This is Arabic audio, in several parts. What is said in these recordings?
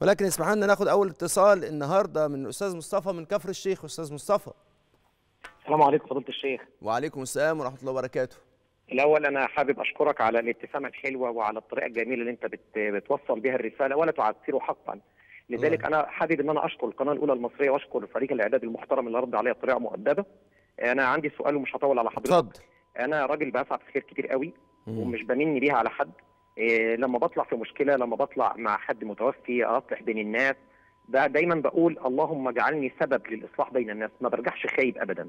ولكن اسمح لنا ناخد اول اتصال النهارده من الاستاذ مصطفى من كفر الشيخ. استاذ مصطفى، السلام عليكم فضيلة الشيخ. وعليكم السلام ورحمة الله وبركاته. الأول أنا حابب أشكرك على الابتسامة الحلوة وعلى الطريقة الجميلة اللي أنت بتوصل بها الرسالة ولا تعثر حقا، لذلك أنا حابب أن أنا أشكر القناة الأولى المصرية وأشكر فريق الإعداد المحترم اللي رد عليا بطريقة مؤدبة. أنا عندي سؤال ومش هطول على حضرتك. اتفضل. أنا راجل بسعى في خير كتير قوي ومش بمني بيها على حد. لما بطلع في مشكلة، لما بطلع مع حد متوفي، أصلح بين الناس، دايما بقول اللهم اجعلني سبب للاصلاح بين الناس، ما برجعش خايب ابدا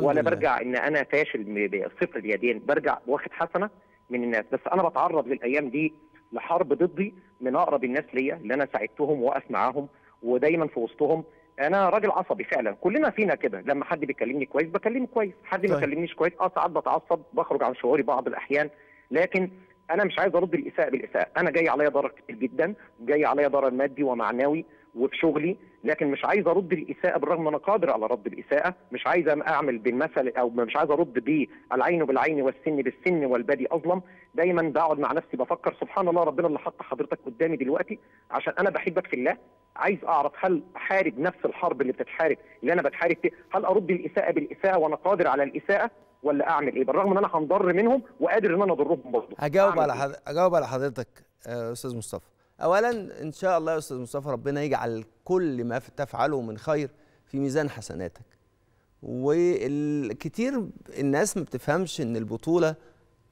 ولا برجع ان انا فاشل بصفر اليدين، برجع واخد حسنه من الناس. بس انا بتعرض للايام دي لحرب ضدي من اقرب الناس ليا اللي انا ساعدتهم واقف معاهم ودايما في وسطهم. انا راجل عصبي فعلا، كلنا فينا كده، لما حد بيكلمني كويس بكلمه كويس، حد ما كلمنيش كويس ساعات بتعصب بخرج عن شعوري بعض الاحيان، لكن انا مش عايز ارد الاساءه بالاساءه. انا جاي عليا ضرر كتير جدا، جاي عليا ضرر مادي ومعنوي وفي شغلي، لكن مش عايز ارد الاساءه بالرغم ان انا قادر على رد الاساءه. مش عايز اعمل بالمثل، او مش عايز ارد بيه العين بالعين والسن بالسن والبادي اظلم. دايما بقعد مع نفسي بفكر سبحان الله ربنا اللي حط حضرتك قدامي دلوقتي عشان انا بحبك في الله، عايز اعرف هل احارب نفس الحرب اللي بتتحارب اللي انا بتحارب فيها؟ هل ارد الاساءه بالاساءه وانا قادر على الاساءه ولا اعمل ايه؟ بالرغم ان انا هنضر منهم وقادر ان انا اضرهم برضه. هجاوب على حضرتك يا استاذ مصطفى. اولا ان شاء الله يا استاذ مصطفى ربنا يجعل كل ما تفعله من خير في ميزان حسناتك. والكتير الناس ما بتفهمش ان البطوله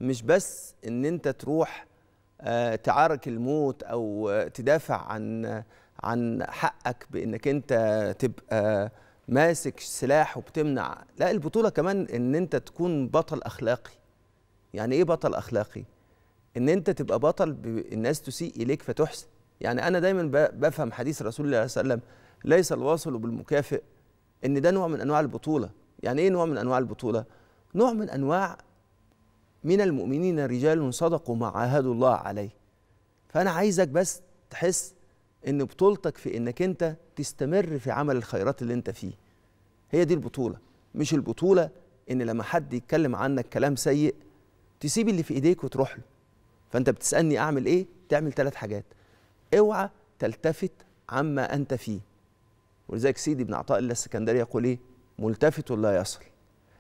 مش بس ان انت تروح تعارك الموت او تدافع عن حقك بانك انت تبقى ماسك سلاح وبتمنع، لا، البطوله كمان ان انت تكون بطل اخلاقي. يعني ايه بطل اخلاقي؟ ان انت تبقى بطل الناس تسيء اليك فتحسن. يعني انا دايما بفهم حديث رسول الله صلى الله عليه وسلم ليس الواصل بالمكافئ، ان ده نوع من انواع البطوله. يعني ايه نوع من انواع البطوله؟ نوع من انواع من المؤمنين رجال صدقوا ما عاهدوا الله عليه. فانا عايزك بس تحس ان بطولتك في انك انت تستمر في عمل الخيرات اللي انت فيه. هي دي البطوله، مش البطوله ان لما حد يتكلم عنك كلام سيء تسيب اللي في ايديك وتروح له. فانت بتسالني اعمل ايه؟ تعمل ثلاث حاجات. اوعى تلتفت عما انت فيه، ولذلك سيدي ابن عطاء الله السكندري يقول ايه؟ ملتفت لا يصل.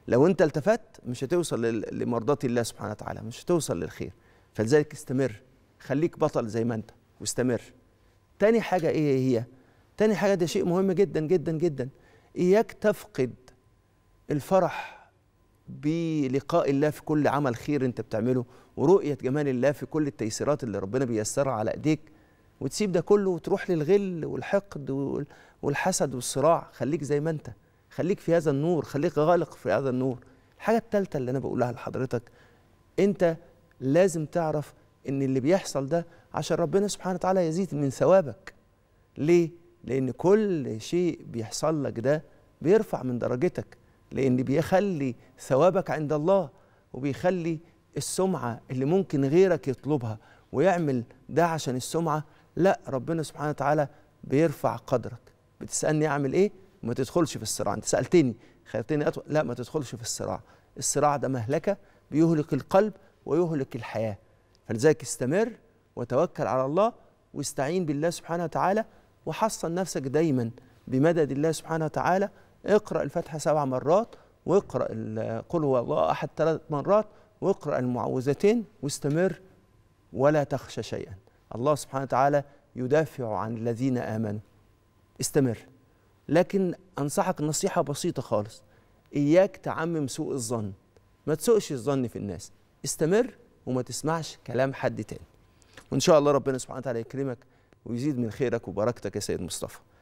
لو انت التفت مش هتوصل لمرضات الله سبحانه وتعالى، مش هتوصل للخير. فلذلك استمر، خليك بطل زي ما انت واستمر. تاني حاجه ايه هي؟ تاني حاجه ده شيء مهم جدا جدا جدا، اياك تفقد الفرح بلقاء الله في كل عمل خير انت بتعمله ورؤية جمال الله في كل التيسيرات اللي ربنا بيسرها على ايديك، وتسيب ده كله وتروح للغل والحقد والحسد والصراع. خليك زي ما انت، خليك في هذا النور، خليك غالق في هذا النور. الحاجة الثالثة اللي انا بقولها لحضرتك، انت لازم تعرف ان اللي بيحصل ده عشان ربنا سبحانه وتعالى يزيد من ثوابك. ليه؟ لان كل شيء بيحصل لك ده بيرفع من درجتك، لأن بيخلي ثوابك عند الله وبيخلي السمعة اللي ممكن غيرك يطلبها ويعمل ده عشان السمعة، لا، ربنا سبحانه وتعالى بيرفع قدرك. بتسألني أعمل إيه؟ ما تدخلش في الصراع. أنت سألتني خيرتني أطول، لا، ما تدخلش في الصراع. الصراع ده مهلكة، بيهلك القلب ويهلك الحياة. فلذلك استمر وتوكل على الله واستعين بالله سبحانه وتعالى وحصن نفسك دايما بمدد الله سبحانه وتعالى. اقرأ الفاتحة 7 مرات، واقرأ قل هو الله أحد 3 مرات، واقرأ المعوذتين، واستمر ولا تخشى شيئا. الله سبحانه وتعالى يدافع عن الذين آمنوا. استمر. لكن أنصحك نصيحة بسيطة خالص، إياك تعمم سوء الظن، ما تسوءش الظن في الناس. استمر وما تسمعش كلام حد تاني، وإن شاء الله ربنا سبحانه وتعالى يكرمك ويزيد من خيرك وبركتك يا سيد مصطفى.